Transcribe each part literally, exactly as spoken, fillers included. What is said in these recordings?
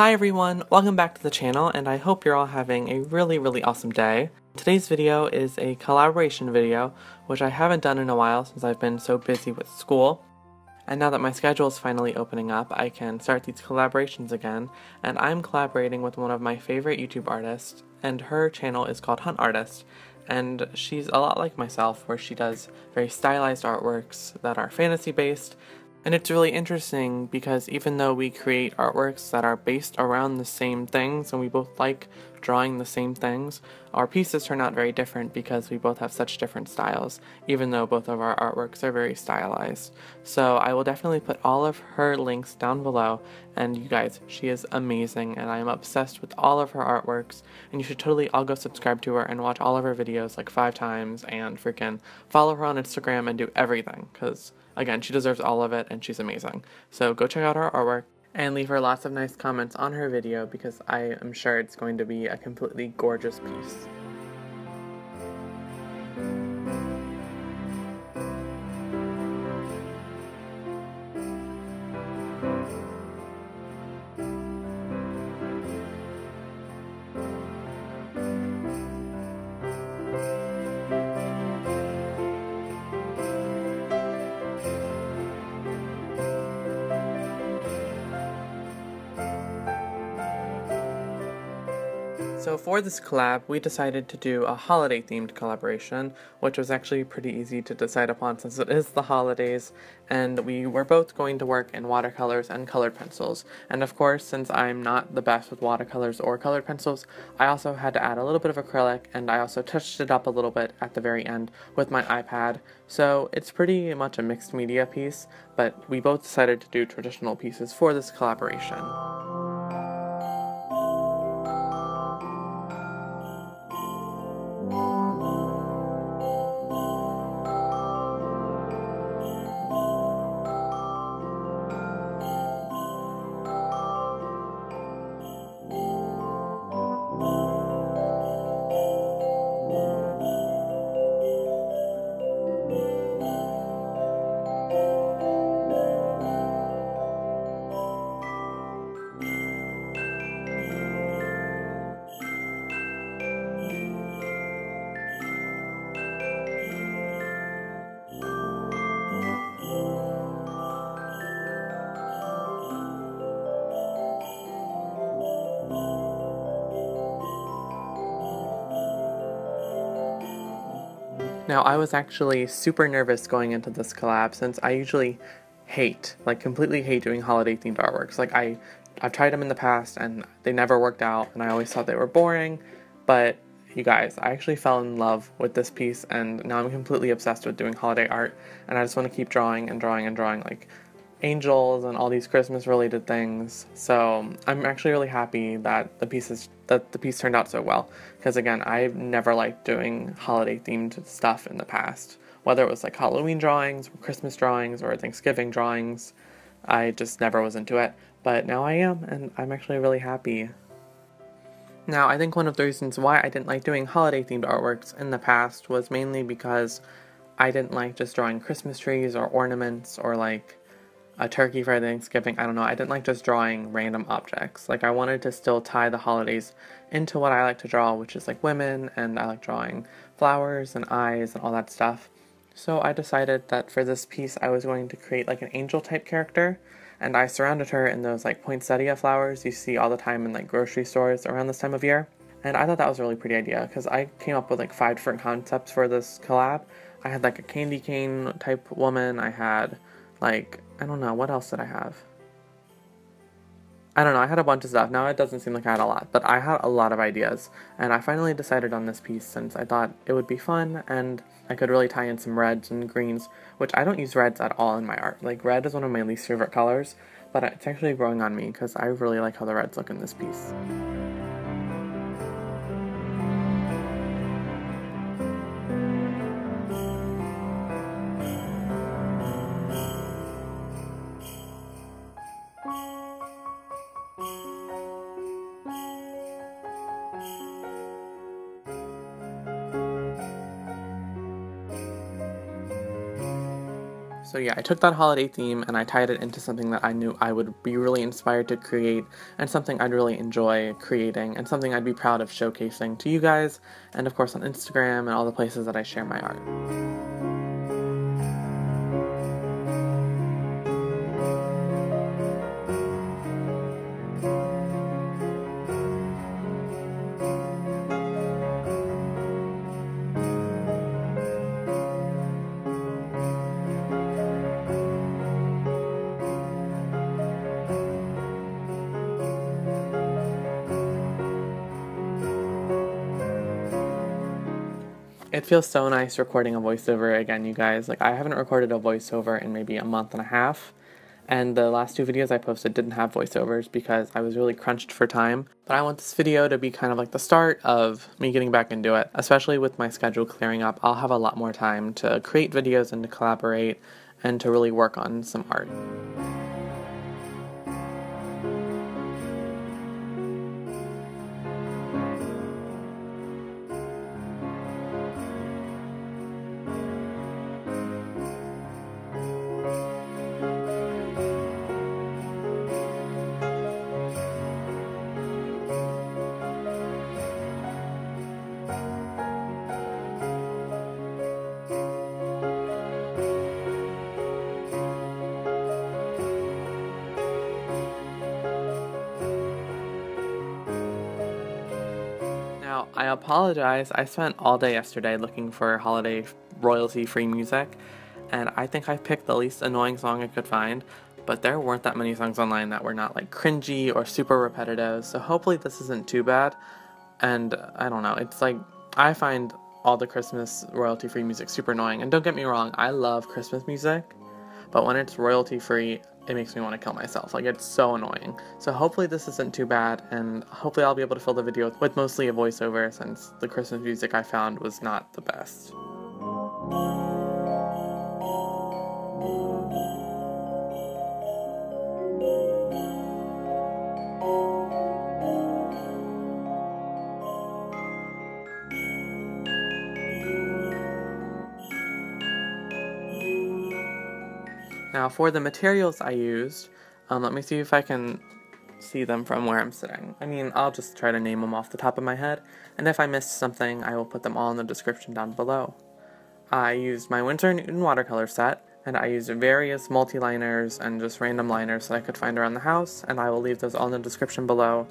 Hi everyone, welcome back to the channel, and I hope you're all having a really really awesome day. Today's video is a collaboration video, which I haven't done in a while since I've been so busy with school. And now that my schedule is finally opening up, I can start these collaborations again, and I'm collaborating with one of my favorite YouTube artists, and her channel is called Hunt Artist, and she's a lot like myself, where she does very stylized artworks that are fantasy based. And it's really interesting because even though we create artworks that are based around the same things and we both like drawing the same things, our pieces turn out very different because we both have such different styles, even though both of our artworks are very stylized. So I will definitely put all of her links down below, and you guys, she is amazing and I am obsessed with all of her artworks, and you should totally all go subscribe to her and watch all of her videos like five times and freaking follow her on Instagram and do everything, because again, she deserves all of it and she's amazing. So go check out her artwork and leave her lots of nice comments on her video because I am sure it's going to be a completely gorgeous piece. So for this collab, we decided to do a holiday-themed collaboration, which was actually pretty easy to decide upon since it is the holidays, and we were both going to work in watercolors and colored pencils. And of course, since I'm not the best with watercolors or colored pencils, I also had to add a little bit of acrylic, and I also touched it up a little bit at the very end with my iPad. So it's pretty much a mixed media piece, but we both decided to do traditional pieces for this collaboration. Now, I was actually super nervous going into this collab since I usually hate, like completely hate doing holiday-themed artworks. Like, I, I've tried them in the past and they never worked out and I always thought they were boring, but you guys, I actually fell in love with this piece and now I'm completely obsessed with doing holiday art, and I just want to keep drawing and drawing and drawing, like, angels and all these Christmas-related things. So I'm actually really happy that the pieces that the piece turned out so well, because again, I've never liked doing holiday-themed stuff in the past, whether it was like Halloween drawings, or Christmas drawings, or Thanksgiving drawings. I just never was into it, but now I am, and I'm actually really happy. Now, I think one of the reasons why I didn't like doing holiday-themed artworks in the past was mainly because I didn't like just drawing Christmas trees or ornaments or like a turkey for Thanksgiving. I don't know, I didn't like just drawing random objects. Like, I wanted to still tie the holidays into what I like to draw, which is like women, and I like drawing flowers and eyes and all that stuff. So I decided that for this piece I was going to create like an angel type character, and I surrounded her in those like poinsettia flowers you see all the time in like grocery stores around this time of year. And I thought that was a really pretty idea because I came up with like five different concepts for this collab. I had like a candy cane type woman, I had like, I don't know, what else did I have? I don't know, I had a bunch of stuff. Now it doesn't seem like I had a lot, but I had a lot of ideas. And I finally decided on this piece since I thought it would be fun and I could really tie in some reds and greens, which I don't use reds at all in my art. Like, red is one of my least favorite colors, but it's actually growing on me because I really like how the reds look in this piece. So yeah, I took that holiday theme and I tied it into something that I knew I would be really inspired to create, and something I'd really enjoy creating, and something I'd be proud of showcasing to you guys, and of course on Instagram and all the places that I share my art. It feels so nice recording a voiceover again, you guys. Like, I haven't recorded a voiceover in maybe a month and a half, and the last two videos I posted didn't have voiceovers because I was really crunched for time. But I want this video to be kind of like the start of me getting back into it. Especially with my schedule clearing up, I'll have a lot more time to create videos and to collaborate and to really work on some art. I apologize, I spent all day yesterday looking for holiday royalty-free music, and I think I picked the least annoying song I could find, but there weren't that many songs online that were not like cringy or super repetitive, so hopefully this isn't too bad. And I don't know, it's like, I find all the Christmas royalty-free music super annoying, and don't get me wrong, I love Christmas music, but when it's royalty-free, it makes me want to kill myself. Like, it's so annoying. So hopefully this isn't too bad, and hopefully I'll be able to fill the video with, with mostly a voiceover, since the Christmas music I found was not the best. Now for the materials I used, um, let me see if I can see them from where I'm sitting. I mean, I'll just try to name them off the top of my head, and if I missed something, I will put them all in the description down below. I used my Winsor and Newton watercolor set, and I used various multi-liners and just random liners that I could find around the house, and I will leave those all in the description below.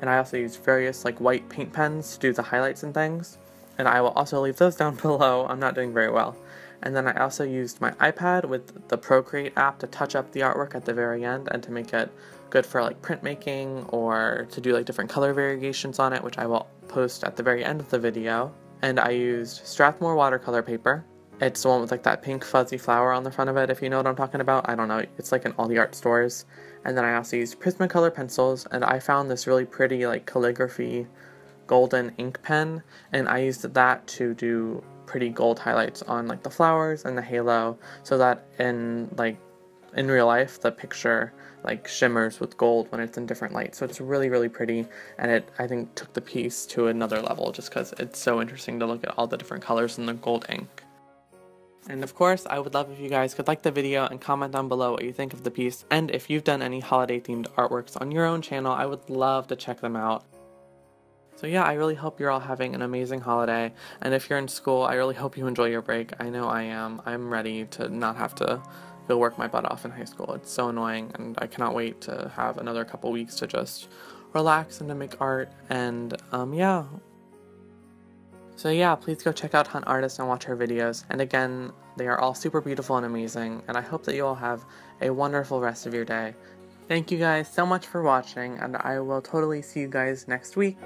And I also used various like white paint pens to do the highlights and things, and I will also leave those down below. I'm not doing very well. And then I also used my iPad with the Procreate app to touch up the artwork at the very end and to make it good for like printmaking or to do like different color variations on it, which I will post at the very end of the video. And I used Strathmore watercolor paper. It's the one with like that pink fuzzy flower on the front of it, if you know what I'm talking about. I don't know, it's like in all the art stores. And then I also used Prismacolor pencils, and I found this really pretty like calligraphy golden ink pen, and I used that to do pretty gold highlights on like the flowers and the halo, so that in like in real life the picture like shimmers with gold when it's in different lights. So it's really really pretty, and it I think took the piece to another level just because it's so interesting to look at all the different colors in the gold ink. And of course, I would love if you guys could like the video and comment down below what you think of the piece, and if you've done any holiday themed artworks on your own channel, I would love to check them out. So yeah, I really hope you're all having an amazing holiday, and if you're in school, I really hope you enjoy your break. I know I am. I'm ready to not have to go work my butt off in high school. It's so annoying, and I cannot wait to have another couple weeks to just relax and to make art, and um, yeah. So yeah, please go check out Hunt Artist and watch her videos, and again, they are all super beautiful and amazing, and I hope that you all have a wonderful rest of your day. Thank you guys so much for watching, and I will totally see you guys next week.